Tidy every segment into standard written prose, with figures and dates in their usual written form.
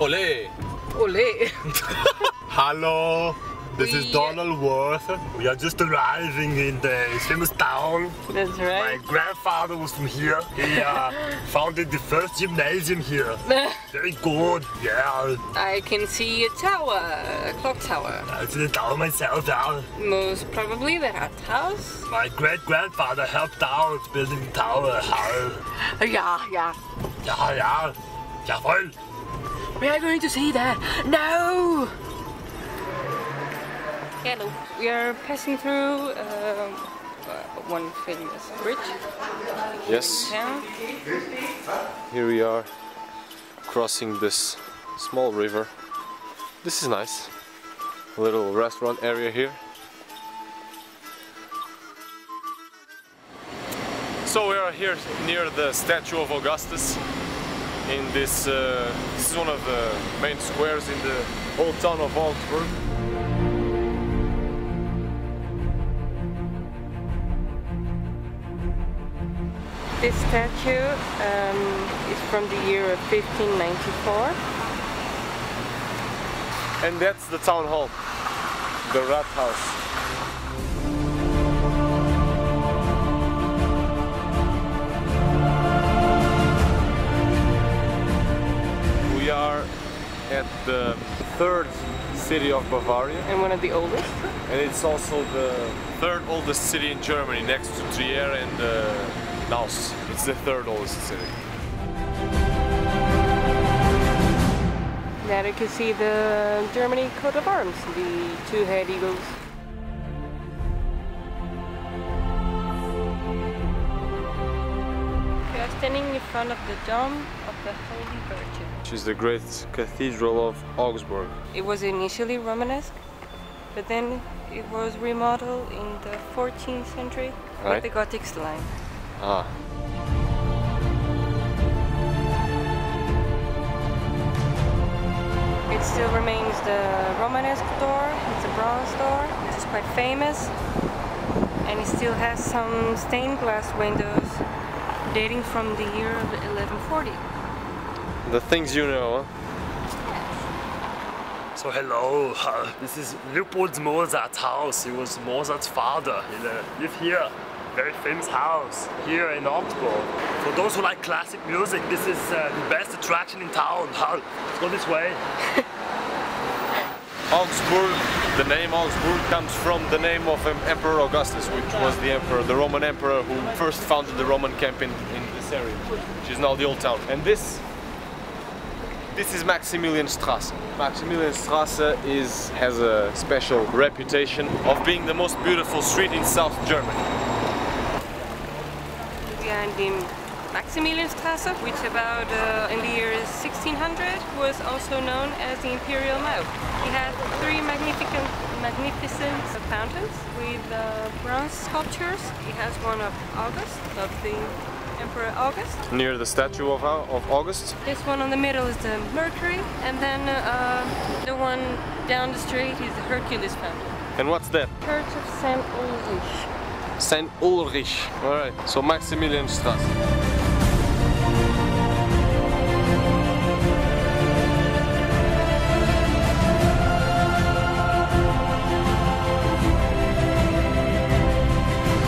Ole! Ole! Hello! This is Donauwörth. We are just arriving in the famous town. That's right. My grandfather was from here. He founded the first gymnasium here. Very good, yeah. I can see a tower, a clock tower. I see the tower myself, yeah. Most probably the Rathaus. My great-grandfather helped out building the tower. Yeah, yeah. Yeah, yeah. Jawohl. We are going to see that. No! Hello. We are passing through one famous bridge. Yes. Here we are crossing this small river. This is nice. A little restaurant area here. So we are here near the statue of Augustus. In this, this is one of the main squares in the old town of Augsburg. This statue is from the year of 1594. And that's the town hall, the Rathaus. We are at the third city of Bavaria. And one of the oldest. And it's also the third oldest city in Germany, next to Trier and Nau. It's the third oldest city. Now you can see the Germany coat of arms, the two-headed eagles. We are standing in front of the dome of the Holy Virgin. She's the great cathedral of Augsburg. It was initially Romanesque, but then it was remodeled in the 14th century with the Gothic line. Ah. It still remains the Romanesque door. It's a bronze door, which is quite famous, and it still has some stained glass windows dating from the year of 1140. The things you know, huh? Yes. So hello, this is Leopold Mozart's house. He was Mozart's father. He lived here. Very famous house here in Augsburg. For those who like classic music, this is the best attraction in town. Let's go this way. Augsburg, the name Augsburg comes from the name of Emperor Augustus, which was the emperor, the Roman emperor who first founded the Roman camp in this area, which is now the old town. And this is Maximilianstrasse. Maximilianstrasse has a special reputation of being the most beautiful street in South Germany. And in Maximilianstrasse, which about in the year 1600 was also known as the Imperial Moat. It had three magnificent fountains with bronze sculptures. It has one of August, of the Emperor August. Near the statue of August? This one in the middle is the Mercury, and then the one down the street is the Hercules fountain. And what's that? Church of St. Ulrich. St. Ulrich. Alright, so Maximilianstrasse.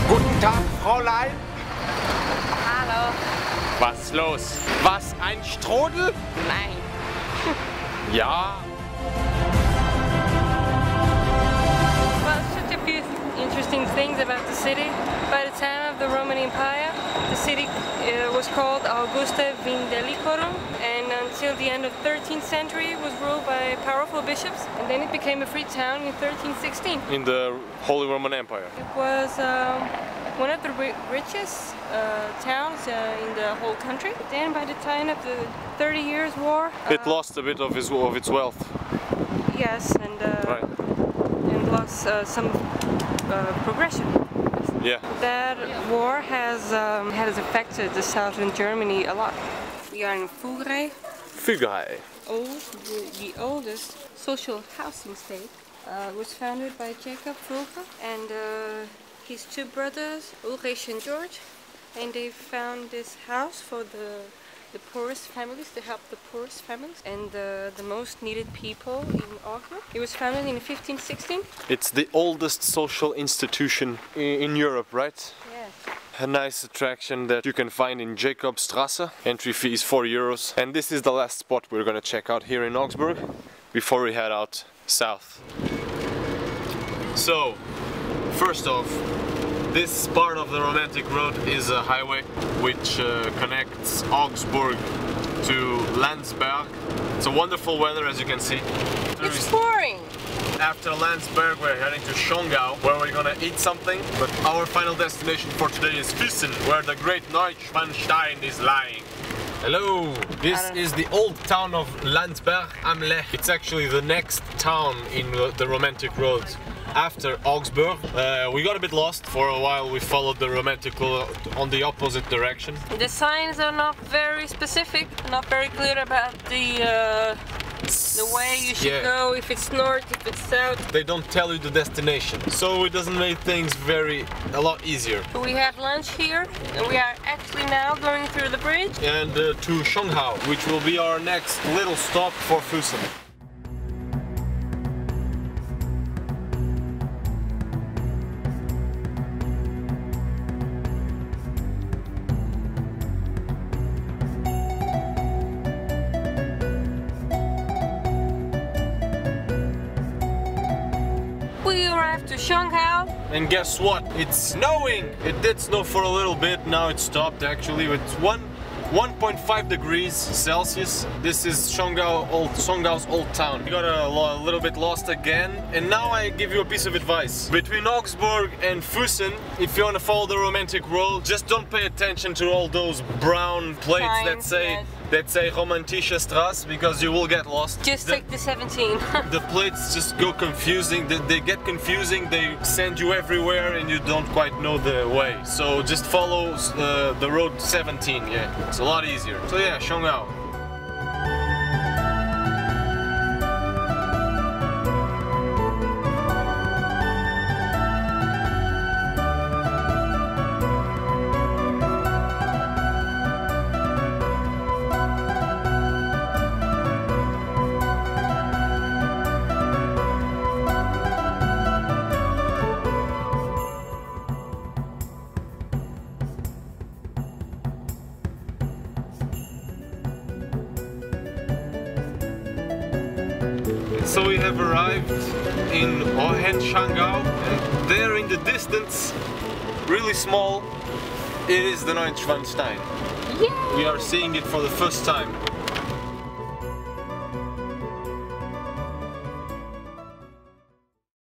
Guten Tag, Fräulein. Hallo. Was los? Was, ein Strudel? Nein. Ja. Interesting things about the city. By the time of the Roman Empire, the city was called Augusta Vindelicorum, and until the end of the 13th century it was ruled by powerful bishops, and then it became a free town in 1316. In the Holy Roman Empire. It was one of the richest towns in the whole country. Then by the time of the 30 Years War... it lost a bit of its wealth. Yes, and, lost some... progression. Yeah. That war has affected the southern Germany a lot. We are in Fuggerei. Fuggerei. The oldest social housing estate was founded by Jacob Fugger and his two brothers, Ulrich and George, and they found this house for the the poorest families, to help the poorest families and the most needed people in Augsburg. It was founded in 1516. It's the oldest social institution in Europe, right? Yes. A nice attraction that you can find in Jacobstrasse. Entry fee is €4. And this is the last spot we're gonna check out here in Augsburg before we head out south. So, first off, this part of the Romantic Road is a highway which connects Augsburg to Landsberg. It's a wonderful weather, as you can see. It's pouring! After Landsberg we're heading to Schongau, where we're gonna eat something, but our final destination for today is Füssen, where the great Neuschwanstein is lying. Hello! This is the old town of Landsberg am Lech. It's actually the next town in the Romantic Road after Augsburg. We got a bit lost for a while. We followed the Romantic Road on the opposite direction. The signs are not very specific, not very clear about the way you should go, if it's north, if it's south. They don't tell you the destination, so it doesn't make things a lot easier. We had lunch here, and we are actually now going through the bridge. And to Schongau, which will be our next little stop for Füssen. Schongau. And guess what? It's snowing! It did snow for a little bit, now it stopped actually. It's 1.5 degrees Celsius. This is Schongau's old town. We got a little bit lost again. And now I give you a piece of advice. Between Augsburg and Füssen, if you want to follow the Romantic Road, just don't pay attention to all those brown plates that say Romantische Strasse, because you will get lost. Just take the 17. The plates just go confusing, they get confusing, they send you everywhere and you don't quite know the way. So just follow the road 17, yeah, it's a lot easier. So yeah, Schongau. So we have arrived in Hohenschwangau, and there in the distance, really small, it is the Neuschwanstein. Yay! We are seeing it for the first time.